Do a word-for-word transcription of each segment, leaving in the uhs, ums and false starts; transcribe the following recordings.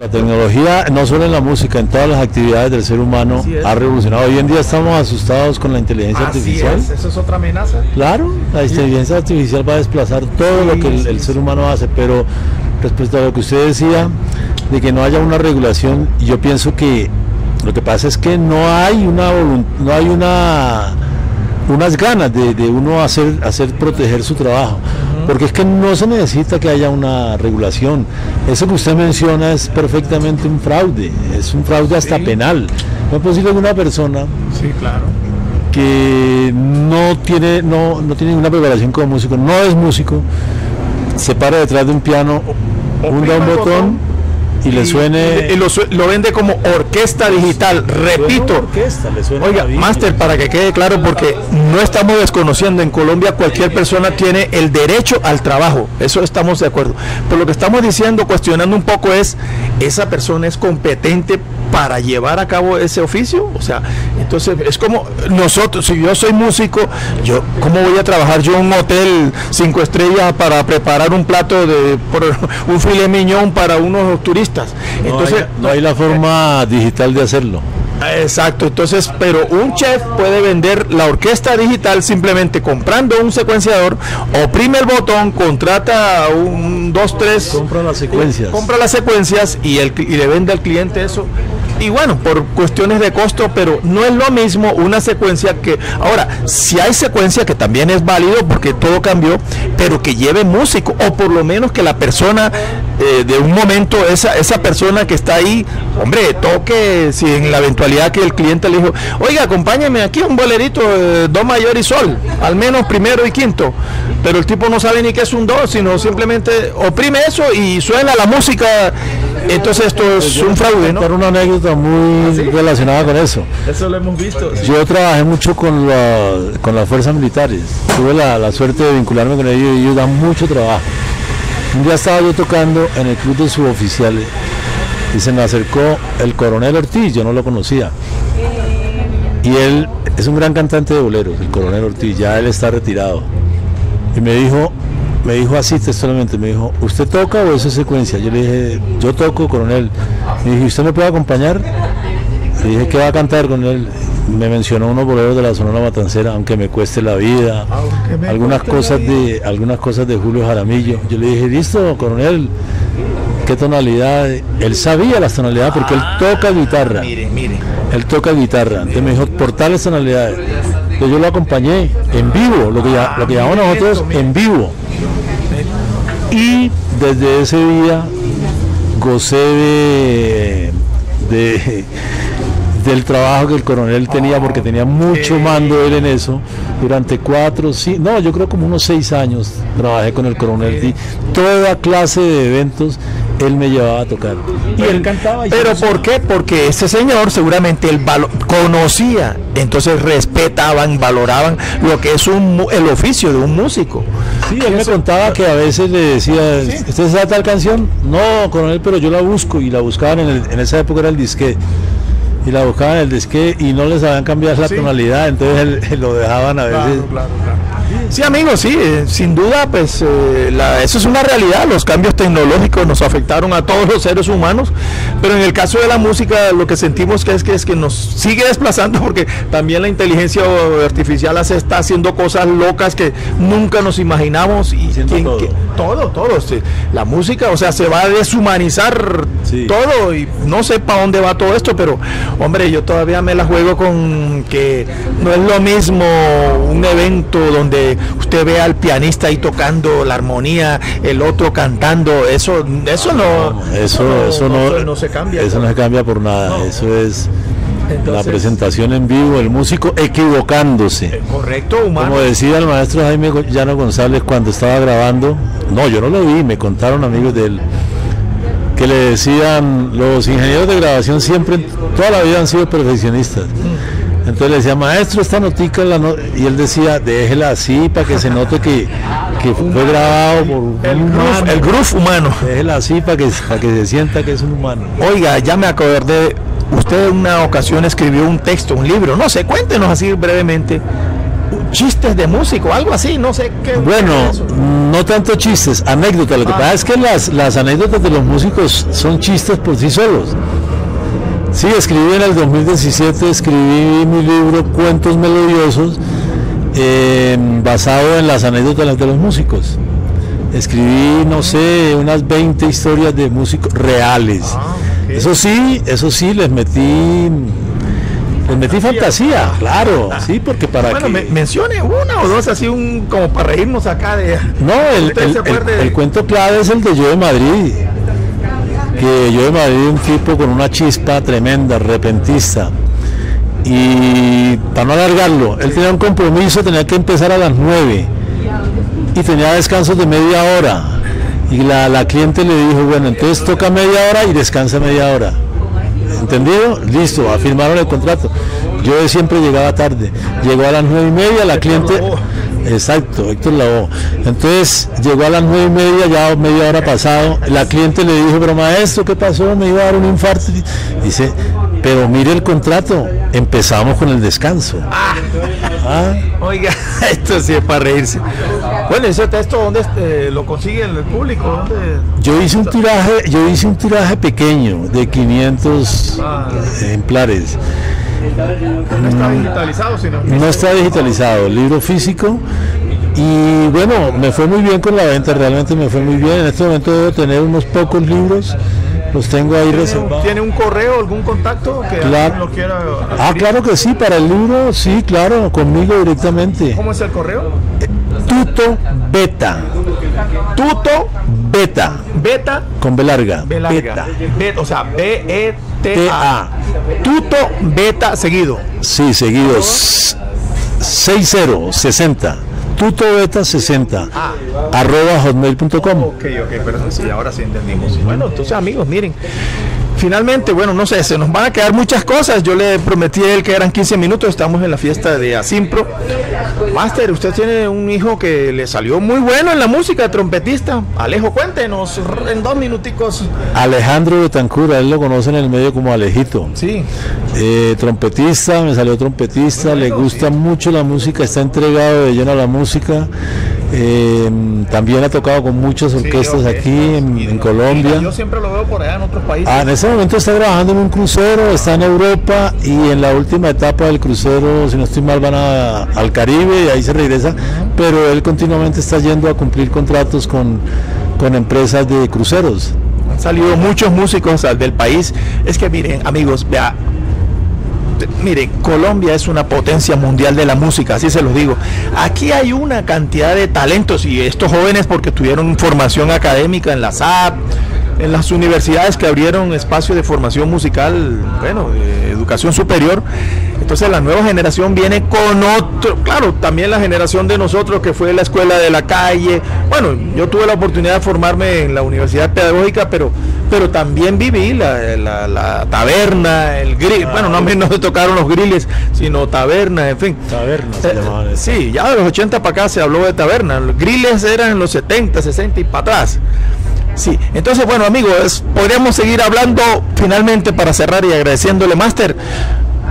La tecnología, no solo en la música, en todas las actividades del ser humano ha revolucionado. Hoy en día estamos asustados con la inteligencia Así artificial. Es. ¿Eso es otra amenaza? Claro, la inteligencia sí. artificial va a desplazar todo sí, lo que el, sí, el ser sí. humano hace, pero respecto a lo que usted decía, de que no haya una regulación, yo pienso que lo que pasa es que no hay una no hay una unas ganas de, de uno hacer, hacer proteger su trabajo. Porque es que no se necesita que haya una regulación. Eso que usted menciona es perfectamente un fraude, es un fraude hasta sí. penal. No es posible que una persona sí, claro. que no tiene, no, no tiene ninguna preparación como músico, no es músico, se para detrás de un piano, hunda un botón, botón y, y le suene... Y lo, lo vende como orquesta digital, repito. Orquesta, le suena oiga, máster, para que quede claro, porque no estamos desconociendo, en Colombia cualquier persona tiene el derecho al trabajo, eso estamos de acuerdo. Pero lo que estamos diciendo, cuestionando un poco es, ¿esa persona es competente para llevar a cabo ese oficio? O sea, entonces es como nosotros, si yo soy músico, yo ¿cómo voy a trabajar yo en un hotel cinco estrellas para preparar un plato de por, un filet mignon para unos turistas? No entonces hay, no hay la forma eh, digital de hacerlo. Exacto, entonces, pero un chef puede vender la orquesta digital simplemente comprando un secuenciador, oprime el botón, contrata un, dos, tres, compra las secuencias, compra las secuencias y, el, y le vende al cliente eso. Y bueno, por cuestiones de costo, pero no es lo mismo una secuencia que... Ahora, si hay secuencia que también es válido porque todo cambió, pero que lleve músico, o por lo menos que la persona eh, de un momento, esa, esa persona que está ahí, hombre, toque, si en la eventualidad que el cliente le dijo, oiga, acompáñeme aquí a un bolerito eh, do mayor y sol, al menos primero y quinto, pero el tipo no sabe ni qué es un do, sino simplemente oprime eso y suena la música. Entonces esto es un fraude, ¿no? Una anécdota muy ¿Ah, sí? relacionada con eso. Eso lo hemos visto. Sí. Yo trabajé mucho con, la, con las fuerzas militares. Tuve la, la suerte de vincularme con ellos y ellos dan mucho trabajo. Un día estaba yo tocando en el club de suboficiales y se me acercó el coronel Ortiz, yo no lo conocía. Y él es un gran cantante de boleros, el coronel Ortiz, ya él está retirado. Y me dijo... Me dijo así textualmente, me dijo, ¿usted toca o eso es secuencia? Yo le dije, yo toco, coronel. Me dijo, ¿usted me puede acompañar? Le dije, ¿qué va a cantar, coronel? Me mencionó unos boleros de la Sonora Matancera, Aunque me cueste la vida, algunas cosas de algunas cosas de Julio Jaramillo. Yo le dije, listo, coronel, ¿qué tonalidad? Él sabía las tonalidades porque él toca guitarra. Mire, mire. Él toca guitarra. Entonces me dijo, por tales tonalidades. Entonces yo lo acompañé en vivo, lo que, ya, lo que llamamos nosotros en vivo. Y desde ese día gocé de, de, del trabajo que el coronel tenía, porque tenía mucho mando él en eso. Durante cuatro, cinco, no, yo creo como unos seis años trabajé con el coronel y toda clase de eventos él me llevaba a tocar. Y él cantaba. Y ¿Pero no por qué? Porque este señor seguramente él conocía, entonces respetaban, valoraban lo que es un, el oficio de un músico. Sí, él me contaba que a veces le decía, ¿usted sabe tal canción? No, coronel, pero yo la busco, y la buscaban en, el, en esa época era el disquete. Y la buscaban en el disque y no les habían cambiado la sí. tonalidad, entonces él, él lo dejaban a veces. Claro, claro, claro. Sí, amigos, sí, eh, sin duda, pues eh, la, eso es una realidad. Los cambios tecnológicos nos afectaron a todos los seres humanos, pero en el caso de la música lo que sentimos que es que, es que nos sigue desplazando, porque también la inteligencia artificial hace, está haciendo cosas locas que nunca nos imaginamos. Y quien, todo. Que, todo, todo. Sí. La música, o sea, se va a deshumanizar sí. todo, y no sé para dónde va todo esto, pero... Hombre, yo todavía me la juego con que no es lo mismo un evento donde usted ve al pianista ahí tocando la armonía, el otro cantando, eso eso no eso no, eso no, no, no se cambia. Eso no se cambia por nada, no. Eso es Entonces, la presentación en vivo, el músico equivocándose. Correcto, humano. Como decía el maestro Jaime Llano González cuando estaba grabando, no, yo no lo vi, me contaron amigos de él, que le decían, los ingenieros de grabación siempre, toda la vida han sido perfeccionistas. Entonces le decía, maestro, esta notica, la no... y él decía, déjela así para que se note que, que fue grabado por un el humano. Groove, el groove humano. Déjela así para que, para que se sienta que es un humano. Oiga, ya me acordé, usted en una ocasión escribió un texto, un libro, no sé, cuéntenos así brevemente, chistes de músico, algo así, no sé qué. Bueno, no no tanto chistes, anécdotas. Lo que ah. pasa es que las, las anécdotas de los músicos son chistes por sí solos. Sí, escribí en el dos mil diecisiete, escribí mi libro Cuentos Melodiosos, eh, basado en las anécdotas de los músicos. Escribí, no sé, unas veinte historias de músicos reales. Ah, okay. Eso sí, eso sí, les metí... Les metí fantasía, claro, sí, porque para bueno, que... Bueno, me, mencione una o dos, así un como para reírnos acá de... No, el, el, el, el cuento clave es el de Yo de Madrid, que Yo de Madrid, un tipo con una chispa tremenda, repentista, y para no alargarlo, él tenía un compromiso, tenía que empezar a las nueve, y tenía descansos de media hora, y la, la cliente le dijo, bueno, entonces toca media hora y descansa media hora. ¿Entendido? Listo, afirmaron el contrato. Yo siempre llegaba tarde. Llegó a las nueve y media, la cliente... Exacto, Héctor Lavoe. Entonces, llegó a las nueve y media, ya media hora pasado. La cliente le dijo, pero maestro, ¿qué pasó? Me iba a dar un infarto. Dice, pero mire el contrato. Empezamos con el descanso. Ah, ah. Oiga, esto sí es para reírse. Bueno, ese texto, ¿dónde este, lo consigue el público? ¿Dónde? Yo hice un tiraje, yo hice un tiraje pequeño de quinientos ah, ejemplares. No está digitalizado, sino no está digitalizado, libro físico. Y bueno, me fue muy bien con la venta, realmente me fue muy bien. En este momento debo tener unos pocos libros. Los tengo ahí reservados. ¿Tiene un correo, algún contacto que claro. lo quiera adquirir? Ah, claro que sí, para el libro, sí, claro, conmigo directamente. ¿Cómo es el correo? Tutobeta. Tutobeta. Beta. Con B larga. B larga. Beta. Beta, o sea, B E T A. Tutobeta seguido. Sí, seguido. seis cero sesenta. Tutobeta sesenta ah, arroba hotmail punto com. Ok, ok, pero sí, ahora sí entendimos. Bueno, entonces amigos, miren, finalmente, bueno, no sé, se nos van a quedar muchas cosas. Yo le prometí a él que eran quince minutos. Estamos en la fiesta de Asimpro. Máster, usted tiene un hijo que le salió muy bueno en la música, trompetista. Alejo, cuéntenos en dos minuticos. Alejandro de Tancura, él lo conoce en el medio como Alejito. Sí. Eh, trompetista, me salió trompetista. Bueno, le gusta sí. mucho la música, está entregado de lleno a la música. Eh, también ha tocado con muchas orquestas sí, okay. aquí en, en Colombia. Yo siempre lo veo por allá en otros países. Ah, en ese momento está trabajando en un crucero, está en Europa y en la última etapa del crucero, si no estoy mal, van a, al Caribe y ahí se regresa. Pero él continuamente está yendo a cumplir contratos con, con empresas de cruceros. Han salido muchos músicos del país. Es que miren, amigos, vea. Miren, Colombia es una potencia mundial de la música, así se los digo. Aquí hay una cantidad de talentos y estos jóvenes porque tuvieron formación académica en la S A P, en las universidades que abrieron espacios de formación musical, bueno, de educación superior. Entonces la nueva generación viene con otro, claro, también la generación de nosotros que fue la escuela de la calle. Bueno, yo tuve la oportunidad de formarme en la Universidad Pedagógica, pero pero también viví la, la, la taberna, el grill, bueno, no a mí no me tocaron los grilles, sino taberna, en fin. Taberna se llamaban eso. Sí, ya de los ochenta para acá se habló de taberna, los grilles eran en los setenta, sesenta y para atrás. Sí, entonces bueno amigos, podríamos seguir hablando finalmente para cerrar y agradeciéndole máster.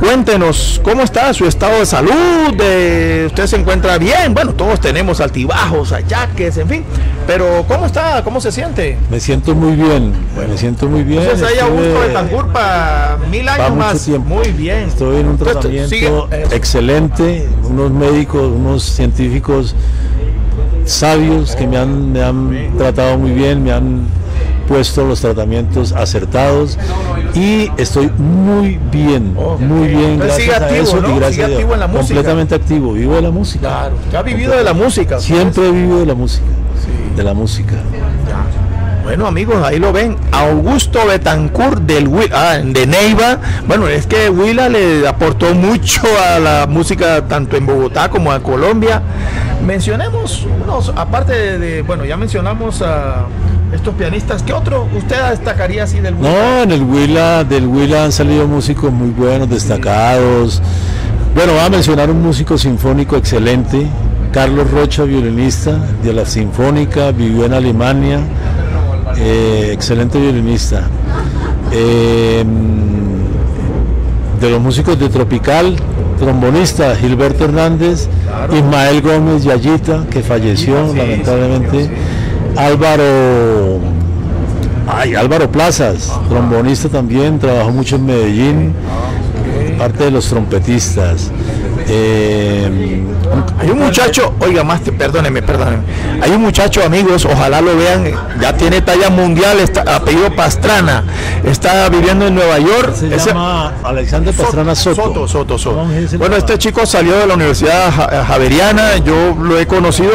Cuéntenos cómo está su estado de salud, de, usted se encuentra bien, bueno todos tenemos altibajos, achaques, en fin, pero ¿cómo está? ¿Cómo se siente? Me siento muy bien, bueno, me siento muy bien. Entonces ahí Augusto Betancourt para mil años más. Tiempo. Muy bien. Estoy en un tratamiento excelente, unos médicos, unos científicos sabios que me han, me han tratado muy bien, me han puesto los tratamientos acertados y estoy muy bien, okay, muy bien. Entonces, sigue activo, eso, ¿no? Sigue activo en la música. Completamente activo, vivo de la música. Claro, ya ha vivido de la música. Siempre he vivido de la música, sí. de la música. Bueno amigos, ahí lo ven, Augusto Betancourt del, ah, de Neiva. Bueno, es que Huila le aportó mucho a la música tanto en Bogotá como a Colombia. Mencionemos unos, aparte de, de bueno, ya mencionamos a estos pianistas, ¿qué otro usted destacaría así del Huila? No, en el Huila, del Huila han salido músicos muy buenos, destacados. Bueno, voy a mencionar un músico sinfónico excelente, Carlos Rocha, violinista de la Sinfónica, vivió en Alemania, eh, excelente violinista. Eh, de los músicos de Tropical trombonistas Gilberto Hernández, claro. Ismael Gómez Yayita, que falleció sí, lamentablemente, sí, sí, sí. Álvaro ay, Álvaro Plazas, ajá. Trombonista también, trabajó mucho en Medellín, okay. Parte de los trompetistas. Eh, hay un muchacho, oiga más, perdóneme, perdóneme, hay un muchacho, amigos, ojalá lo vean, ya tiene talla mundial, está, apellido Pastrana, está viviendo en Nueva York, se ese, llama Alexander Pastrana Soto. Soto, Soto, Soto. Bueno, este chico salió de la Universidad ja Javeriana, yo lo he conocido,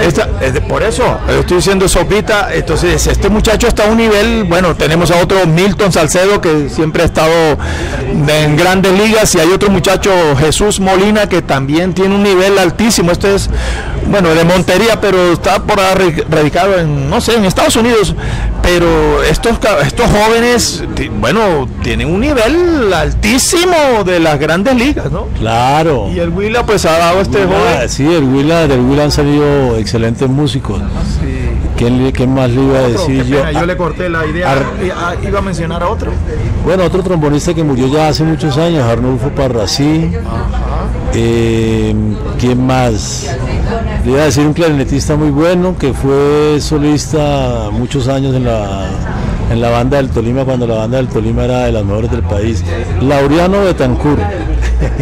esta, es de, por eso, estoy diciendo sopita, entonces este muchacho está a un nivel, bueno, tenemos a otro Milton Salcedo, que siempre ha estado en grandes ligas, y hay otro muchacho, Jesús Molina, que también tiene un nivel altísimo, este es, bueno, de Montería, pero está por radicado en, no sé, en Estados Unidos, pero estos, estos jóvenes, bueno, tienen un nivel altísimo de las grandes ligas, ¿no? Claro. Y el Huila, pues, ha dado este Huila, joven. Sí, el Huila, del Huila han salido excelentes músicos. Sí. ¿Quién, quién más le iba a decir yo? Yo le corté la idea, Ar... iba a mencionar a otro. Bueno, otro trombonista que murió ya hace muchos años, Arnulfo Parra, sí. Eh, ¿Quién más? Le iba a decir un clarinetista muy bueno que fue solista muchos años en la, en la banda del Tolima, cuando la banda del Tolima era de las mejores del país. Laureano Betancur.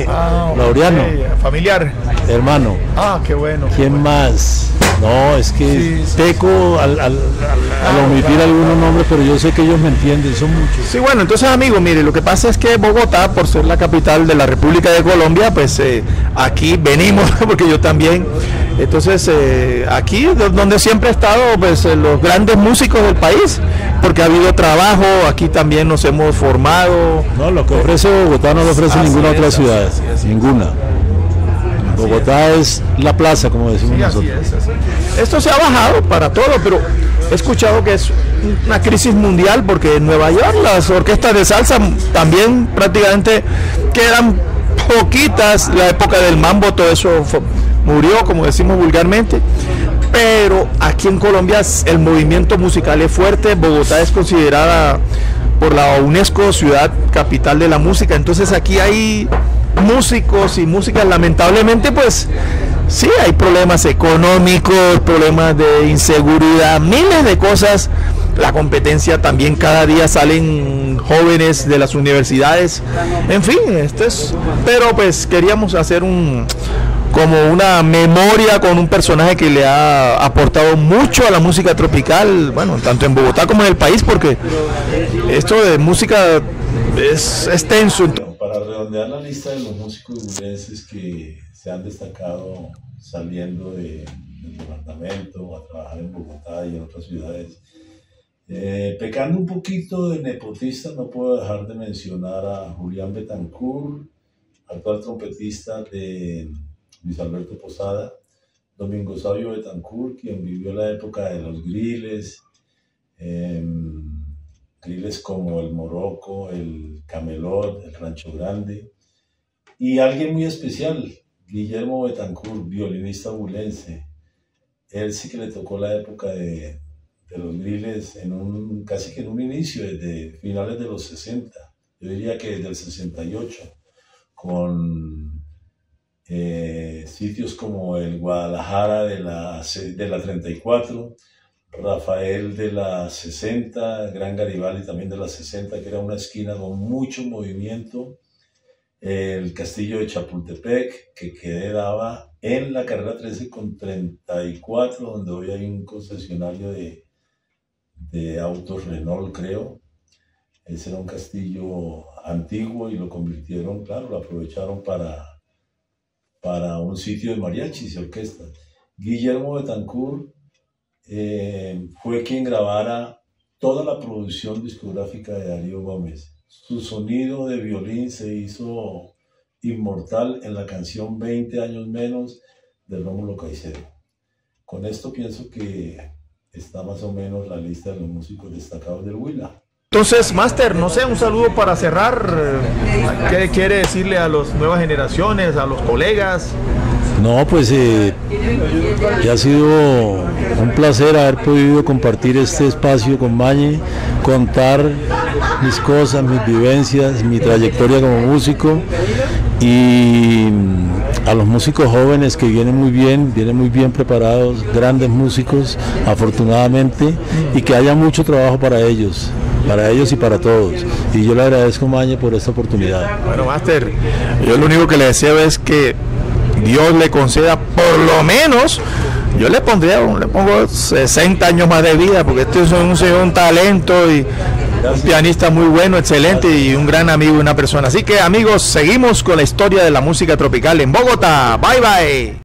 Ah, Laureano. Okay. Familiar. Hermano. Ah, qué bueno. Qué ¿Quién bueno. más? No, es que sí, sí, peco sí. Al, al, al, al omitir ah, algunos ah, nombres, pero yo sé que ellos me entienden, son muchos. Sí, bueno, entonces, amigo, mire, lo que pasa es que Bogotá, por ser la capital de la República de Colombia, pues eh, aquí venimos, porque yo también, entonces eh, aquí donde siempre he estado, pues eh, los grandes músicos del país, porque ha habido trabajo, aquí también nos hemos formado. No, lo que ofrece Bogotá no lo ofrece así ninguna es, otra ciudad, así es, así es. Ninguna. Bogotá es la plaza, como decimos sí, nosotros. Así es, así es. Esto se ha bajado para todo, pero he escuchado que es una crisis mundial, porque en Nueva York las orquestas de salsa también prácticamente quedan poquitas, la época del mambo, todo eso fue, murió, como decimos vulgarmente, pero aquí en Colombia el movimiento musical es fuerte, Bogotá es considerada por la UNESCO ciudad capital de la música, entonces aquí hay músicos y músicas, lamentablemente, pues sí, hay problemas económicos, problemas de inseguridad, miles de cosas. La competencia también, cada día salen jóvenes de las universidades. En fin, esto es. Pero pues queríamos hacer un como una memoria con un personaje que le ha aportado mucho a la música tropical, bueno, tanto en Bogotá como en el país, porque esto de música es extenso. Para redondear la lista de los músicos buguenses que se han destacado saliendo de, del departamento a trabajar en Bogotá y en otras ciudades, eh, pecando un poquito de nepotista, no puedo dejar de mencionar a Julián Betancourt, actual trompetista de Luis Alberto Posada, Domingo Savio Betancourt, quien vivió la época de los griles, eh, griles como el Morocco, el Camelot, el Rancho Grande, y alguien muy especial, Guillermo Betancourt, violinista bulense. Él sí que le tocó la época de, de los griles en un, casi que en un inicio, desde finales de los sesenta, yo diría que desde el sesenta y ocho, con eh, sitios como el Guadalajara de la, de la treinta y cuatro, Rafael de la sesenta, Gran Garibaldi también de la sesenta, que era una esquina con mucho movimiento, el Castillo de Chapultepec, que quedaba en la carrera trece con treinta y cuatro, donde hoy hay un concesionario de, de autos Renault, creo. Ese era un castillo antiguo y lo convirtieron, claro, lo aprovecharon para, para un sitio de mariachis y orquestas. Guillermo Betancourt Eh, fue quien grabara toda la producción discográfica de Darío Gómez. Su sonido de violín se hizo inmortal en la canción veinte años menos de Rómulo Caicedo. Con esto pienso que está más o menos la lista de los músicos destacados del Huila. Entonces, Máster, no sé, un saludo para cerrar. ¿Qué quiere decirle a las nuevas generaciones, a los colegas? No, pues eh, ya ha sido un placer haber podido compartir este espacio con Mañe, contar mis cosas, mis vivencias, mi trayectoria como músico, y a los músicos jóvenes que vienen muy bien, vienen muy bien preparados, grandes músicos, afortunadamente, y que haya mucho trabajo para ellos, para ellos y para todos. Y yo le agradezco, Mañe, por esta oportunidad. Bueno, Máster, yo lo único que le deseo es que Dios le conceda por lo menos, yo le pondría, le pongo sesenta años más de vida, porque este es un, un talento y un pianista muy bueno, excelente, y un gran amigo y una persona. Así que, amigos, seguimos con la historia de la música tropical en Bogotá. Bye, bye.